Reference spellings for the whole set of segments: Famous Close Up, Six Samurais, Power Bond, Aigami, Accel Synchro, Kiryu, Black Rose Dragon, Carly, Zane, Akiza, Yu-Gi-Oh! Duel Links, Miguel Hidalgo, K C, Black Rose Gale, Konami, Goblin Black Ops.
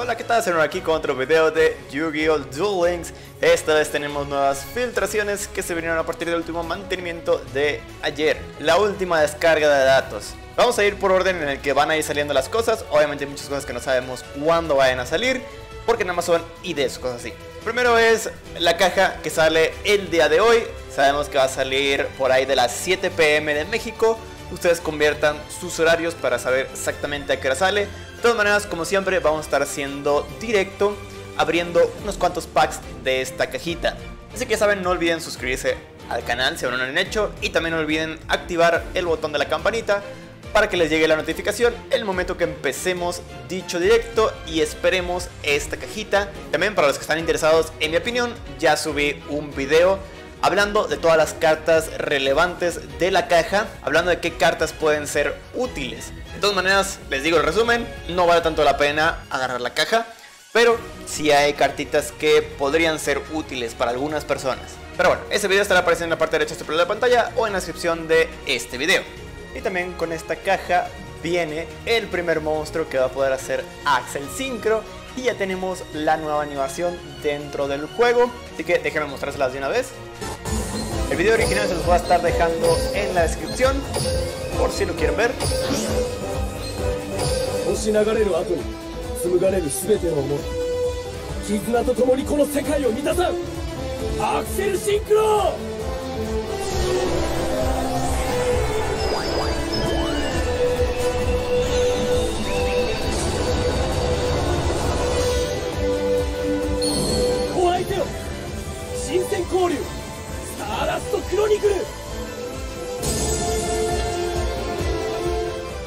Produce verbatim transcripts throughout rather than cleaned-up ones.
Hola, ¿qué tal? Estamos aquí con otro video de Yu-Gi-Oh! Duel Links. Esta vez tenemos nuevas filtraciones que se vinieron a partir del último mantenimiento de ayer, la última descarga de datos. Vamos a ir por orden en el que van a ir saliendo las cosas. Obviamente hay muchas cosas que no sabemos cuándo vayan a salir, porque nada más son ideas, cosas así. Primero es la caja que sale el día de hoy. Sabemos que va a salir por ahí de las siete p m de México. Ustedes conviertan sus horarios para saber exactamente a qué hora sale. De todas maneras, como siempre, vamos a estar haciendo directo, abriendo unos cuantos packs de esta cajita. Así que ya saben, no olviden suscribirse al canal si aún no lo han hecho. Y también no olviden activar el botón de la campanita para que les llegue la notificación el momento que empecemos dicho directo. Y esperemos esta cajita. También para los que están interesados, en mi opinión, ya subí un video hablando de todas las cartas relevantes de la caja, hablando de qué cartas pueden ser útiles. De todas maneras, les digo el resumen, no vale tanto la pena agarrar la caja, pero sí hay cartitas que podrían ser útiles para algunas personas. Pero bueno, ese video estará apareciendo en la parte derecha de la pantalla o en la descripción de este video. Y también con esta caja viene el primer monstruo que va a poder hacer Accel Synchro. Y ya tenemos la nueva animación dentro del juego, así que déjenme mostrárselas de una vez. El video original se los voy a estar dejando en la descripción, por si lo quieren ver. ¡Accel Synchro!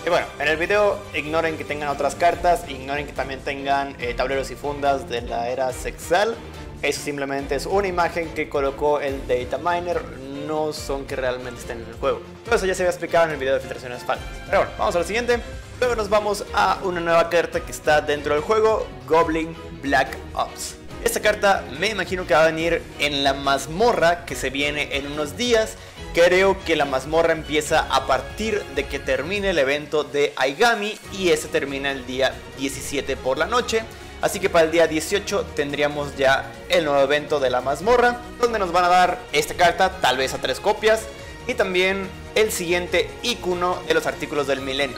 Y bueno, en el video ignoren que tengan otras cartas, ignoren que también tengan eh, tableros y fundas de la era sexual. Eso simplemente es una imagen que colocó el data miner, no son que realmente estén en el juego. Todo eso ya se había explicado en el video de filtraciones falsas. Pero bueno, vamos a lo siguiente. Luego nos vamos a una nueva carta que está dentro del juego, Goblin Black Ops. Esta carta me imagino que va a venir en la mazmorra que se viene en unos días. Creo que la mazmorra empieza a partir de que termine el evento de Aigami, y este termina el día diecisiete por la noche. Así que para el día dieciocho tendríamos ya el nuevo evento de la mazmorra, donde nos van a dar esta carta, tal vez a tres copias, y también el siguiente icono de los artículos del milenio.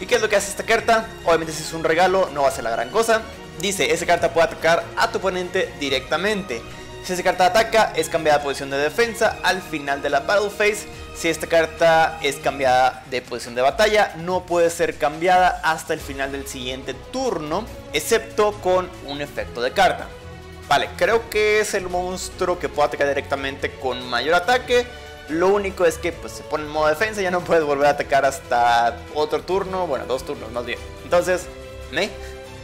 ¿Y qué es lo que hace esta carta? Obviamente si es un regalo no va a ser la gran cosa. Dice, esa carta puede atacar a tu oponente directamente. Si esa carta ataca, es cambiada de posición de defensa al final de la battle phase. Si esta carta es cambiada de posición de batalla, no puede ser cambiada hasta el final del siguiente turno, excepto con un efecto de carta. Vale, creo que es el monstruo que puede atacar directamente con mayor ataque. Lo único es que pues, se pone en modo defensa y ya no puedes volver a atacar hasta otro turno, bueno, dos turnos más bien. Entonces, ¿me?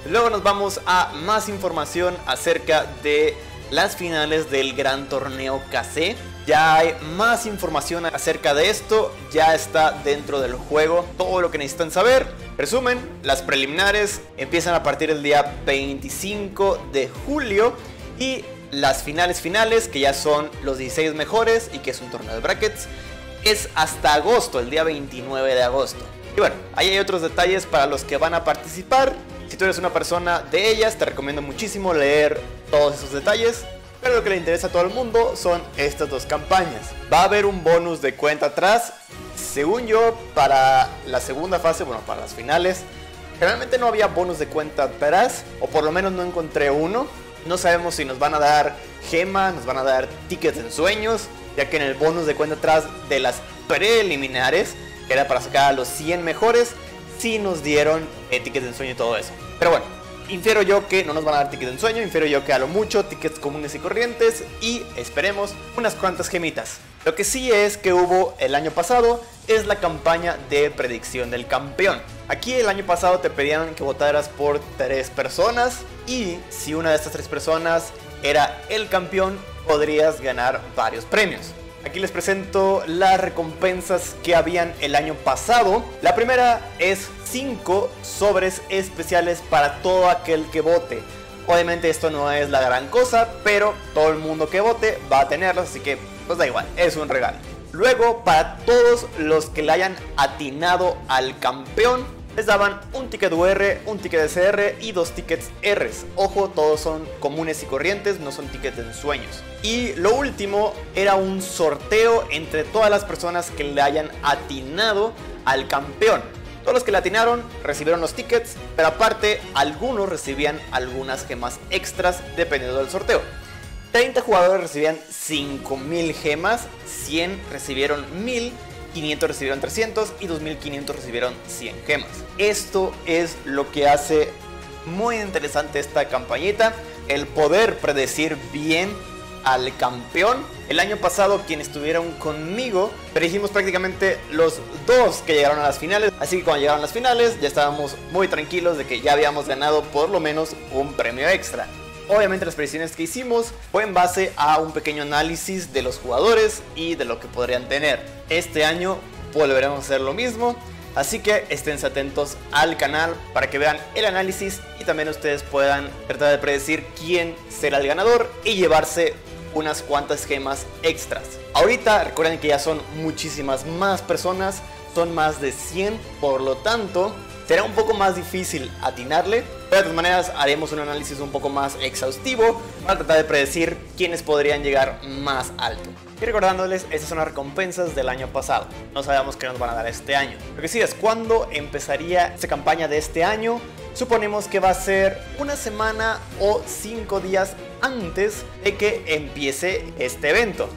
Luego nos vamos a más información acerca de las finales del gran torneo K C. Ya hay más información acerca de esto, ya está dentro del juego todo lo que necesitan saber. Resumen, las preliminares empiezan a partir del día veinticinco de julio y las finales finales, que ya son los dieciséis mejores y que es un torneo de brackets, es hasta agosto, el día veintinueve de agosto. Y bueno, ahí hay otros detalles para los que van a participar. Si tú eres una persona de ellas, te recomiendo muchísimo leer todos esos detalles. Pero lo que le interesa a todo el mundo son estas dos campañas. Va a haber un bonus de cuenta atrás, según yo, para la segunda fase, bueno, para las finales. Realmente no había bonus de cuenta atrás, o por lo menos no encontré uno. No sabemos si nos van a dar gemas, nos van a dar tickets en sueños, ya que en el bonus de cuenta atrás de las preliminares, que era para sacar a los cien mejores, sí nos dieron eh, tickets de ensueño y todo eso. Pero bueno, infiero yo que no nos van a dar tickets de ensueño, infiero yo que a lo mucho tickets comunes y corrientes, y esperemos unas cuantas gemitas. Lo que sí es que hubo el año pasado es la campaña de predicción del campeón. Aquí el año pasado te pedían que votaras por tres personas, y si una de estas tres personas era el campeón podrías ganar varios premios. Aquí les presento las recompensas que habían el año pasado. La primera es cinco sobres especiales para todo aquel que vote. Obviamente esto no es la gran cosa, pero todo el mundo que vote va a tenerlos, así que pues da igual, es un regalo. Luego, para todos los que le hayan atinado al campeón, les daban un ticket U R, un ticket S R y dos tickets Rs. Ojo, todos son comunes y corrientes, no son tickets de ensueños. Y lo último era un sorteo entre todas las personas que le hayan atinado al campeón. Todos los que le atinaron recibieron los tickets, pero aparte algunos recibían algunas gemas extras dependiendo del sorteo. treinta jugadores recibían cinco mil gemas, cien recibieron mil, quinientos recibieron trescientos y dos mil quinientos recibieron cien gemas. Esto es lo que hace muy interesante esta campañita, el poder predecir bien al campeón. El año pasado quienes estuvieron conmigo predijimos prácticamente los dos que llegaron a las finales, así que cuando llegaron a las finales ya estábamos muy tranquilos de que ya habíamos ganado por lo menos un premio extra. Obviamente las predicciones que hicimos fue en base a un pequeño análisis de los jugadores y de lo que podrían tener. Este año volveremos a hacer lo mismo, así que estén atentos al canal para que vean el análisis y también ustedes puedan tratar de predecir quién será el ganador y llevarse unas cuantas gemas extras. Ahorita recuerden que ya son muchísimas más personas, son más de cien, por lo tanto será un poco más difícil atinarle, pero de todas maneras haremos un análisis un poco más exhaustivo para tratar de predecir quiénes podrían llegar más alto. Y recordándoles, estas son las recompensas del año pasado, no sabemos qué nos van a dar este año. Lo que sí es cuándo empezaría esta campaña de este año. Suponemos que va a ser una semana o cinco días antes de que empiece este evento.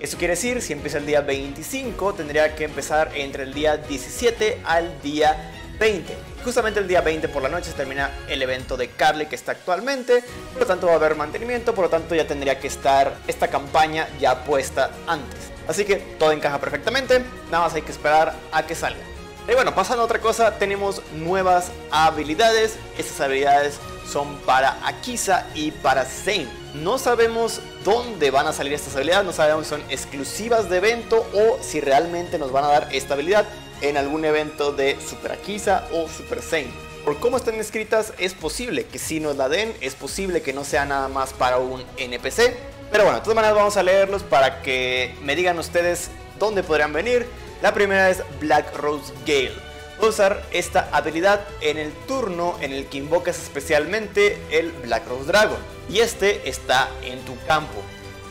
Eso quiere decir, si empieza el día veinticinco, tendría que empezar entre el día diecisiete al día veinte. Justamente el día veinte por la noche se termina el evento de Carly que está actualmente, por lo tanto va a haber mantenimiento, por lo tanto ya tendría que estar esta campaña ya puesta antes. Así que todo encaja perfectamente, nada más hay que esperar a que salga. Y bueno, pasando a otra cosa, tenemos nuevas habilidades. Estas habilidades son para Akiza y para Zane. No sabemos dónde van a salir estas habilidades, no sabemos si son exclusivas de evento o si realmente nos van a dar esta habilidad en algún evento de Super Akiza o Super Zane. Por cómo están escritas es posible que sí nos la den, es posible que no sea nada más para un N P C, pero bueno, de todas maneras vamos a leerlos para que me digan ustedes dónde podrían venir. La primera es Black Rose Gale. Voy a usar esta habilidad en el turno en el que invocas especialmente el Black Rose Dragon, y este está en tu campo.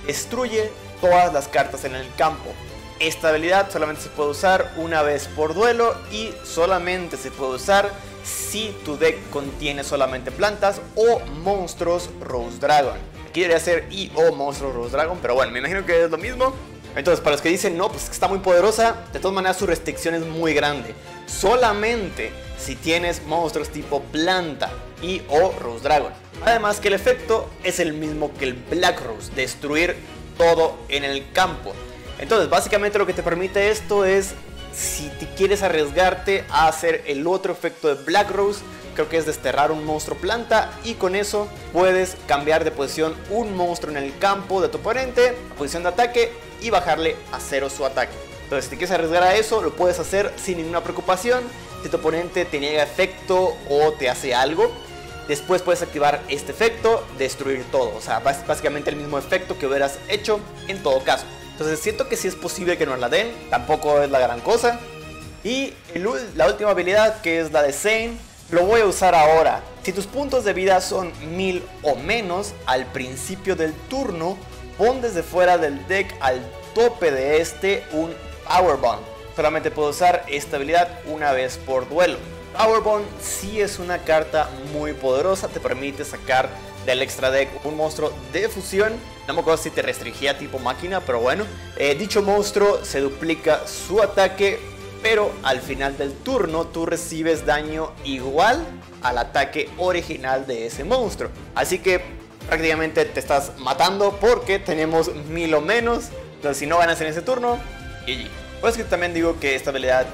Destruye todas las cartas en el campo. Esta habilidad solamente se puede usar una vez por duelo y solamente se puede usar si tu deck contiene solamente plantas o monstruos Rose Dragon. Aquí debería ser y o monstruos Rose Dragon, pero bueno, me imagino que es lo mismo. Entonces, para los que dicen, no, pues está muy poderosa, de todas maneras su restricción es muy grande. Solamente si tienes monstruos tipo planta y o Rose Dragon. Además que el efecto es el mismo que el Black Rose, destruir todo en el campo. Entonces básicamente lo que te permite esto es, si te quieres arriesgarte a hacer el otro efecto de Black Rose, creo que es desterrar un monstruo planta, y con eso puedes cambiar de posición un monstruo en el campo de tu oponente a posición de ataque y bajarle a cero su ataque. Entonces si te quieres arriesgar a eso lo puedes hacer sin ninguna preocupación. Si tu oponente te niega efecto o te hace algo, después puedes activar este efecto, destruir todo. O sea, básicamente el mismo efecto que hubieras hecho en todo caso. Entonces siento que sí es posible que nos la den, tampoco es la gran cosa. Y el, la última habilidad, que es la de Zane, lo voy a usar ahora. Si tus puntos de vida son mil o menos, al principio del turno pon desde fuera del deck al tope de este un Power Bond. Solamente puedo usar esta habilidad una vez por duelo. Power Bond sí es una carta muy poderosa, te permite sacar del extra deck un monstruo de fusión. No me acuerdo si te restringía tipo máquina, pero bueno, eh, dicho monstruo se duplica su ataque, pero al final del turno tú recibes daño igual al ataque original de ese monstruo. Así que prácticamente te estás matando porque tenemos mil o menos. Entonces si no ganas en ese turno, G G. Pues que también digo que esta habilidad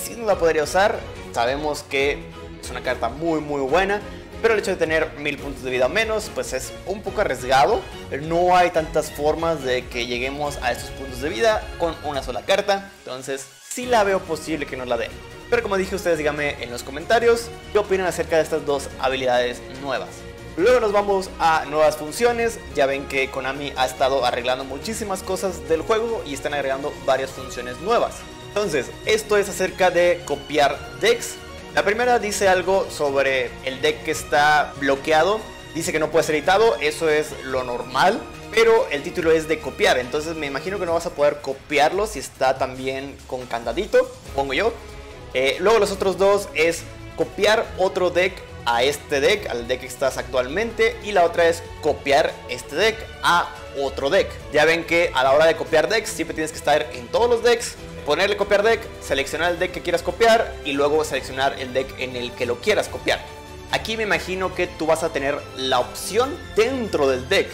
sí no la podría usar. Sabemos que es una carta muy muy buena, pero el hecho de tener mil puntos de vida o menos pues es un poco arriesgado. No hay tantas formas de que lleguemos a estos puntos de vida con una sola carta. Entonces sí la veo posible que nos la den. Pero como dije, ustedes díganme en los comentarios qué opinan acerca de estas dos habilidades nuevas. Luego nos vamos a nuevas funciones. Ya ven que Konami ha estado arreglando muchísimas cosas del juego y están agregando varias funciones nuevas. Entonces esto es acerca de copiar decks. La primera dice algo sobre el deck que está bloqueado. Dice que no puede ser editado, eso es lo normal. Pero el título es de copiar, entonces me imagino que no vas a poder copiarlo si está también con candadito, pongo yo. Eh, luego los otros dos es copiar otro deck a este deck, al deck que estás actualmente. Y la otra es copiar este deck a otro deck. Ya ven que a la hora de copiar decks siempre tienes que estar en todos los decks, ponerle copiar deck, seleccionar el deck que quieras copiar y luego seleccionar el deck en el que lo quieras copiar. Aquí me imagino que tú vas a tener la opción dentro del deck.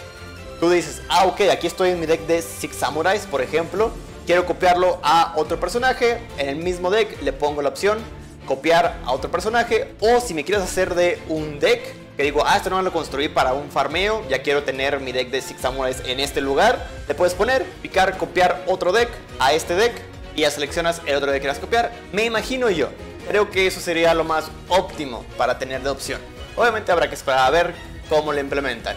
Tú dices, ah ok, aquí estoy en mi deck de Six Samurais, por ejemplo. Quiero copiarlo a otro personaje. En el mismo deck le pongo la opción copiar a otro personaje. O si me quieres hacer de un deck, que digo, ah, esto no lo construí para un farmeo, ya quiero tener mi deck de Six Samurais en este lugar, le puedes poner, picar, copiar otro deck a este deck y ya seleccionas el otro deck que quieras copiar. Me imagino yo, creo que eso sería lo más óptimo para tener de opción. Obviamente habrá que esperar a ver cómo lo implementan.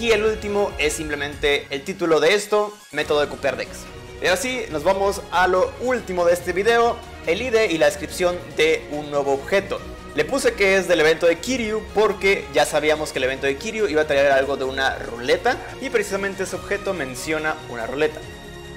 Y el último es simplemente el título de esto, método de copiar decks. Y así nos vamos a lo último de este video, el I D y la descripción de un nuevo objeto. Le puse que es del evento de Kiryu porque ya sabíamos que el evento de Kiryu iba a traer algo de una ruleta y precisamente ese objeto menciona una ruleta.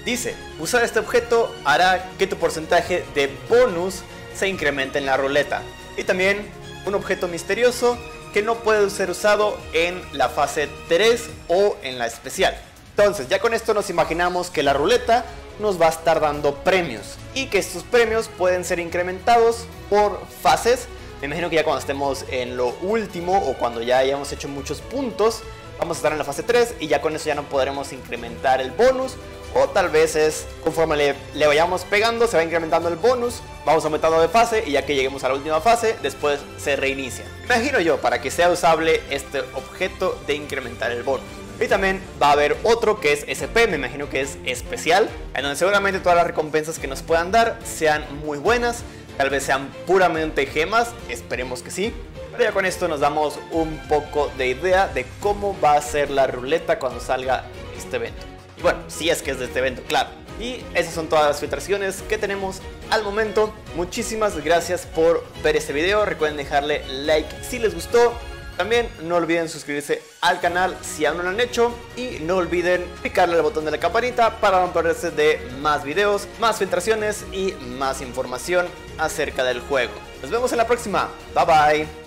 Dice, usar este objeto hará que tu porcentaje de bonus se incremente en la ruleta. Y también un objeto misterioso que no puede ser usado en la fase tres o en la especial. Entonces ya con esto nos imaginamos que la ruleta nos va a estar dando premios y que estos premios pueden ser incrementados por fases. Me imagino que ya cuando estemos en lo último o cuando ya hayamos hecho muchos puntos vamos a estar en la fase tres y ya con eso ya no podremos incrementar el bonus. O tal vez es conforme le, le vayamos pegando se va incrementando el bonus, vamos aumentando de fase y ya que lleguemos a la última fase después se reinicia. Imagino yo, para que sea usable este objeto de incrementar el bonus. Y también va a haber otro que es S P, me imagino que es especial, en donde seguramente todas las recompensas que nos puedan dar sean muy buenas, tal vez sean puramente gemas, esperemos que sí. Pero ya con esto nos damos un poco de idea de cómo va a ser la ruleta cuando salga este evento. Bueno, si es que es de este evento, claro. Y esas son todas las filtraciones que tenemos al momento. Muchísimas gracias por ver este video. Recuerden dejarle like si les gustó. También no olviden suscribirse al canal si aún no lo han hecho. Y no olviden picarle al botón de la campanita para no perderse de más videos, más filtraciones y más información acerca del juego. Nos vemos en la próxima. Bye bye.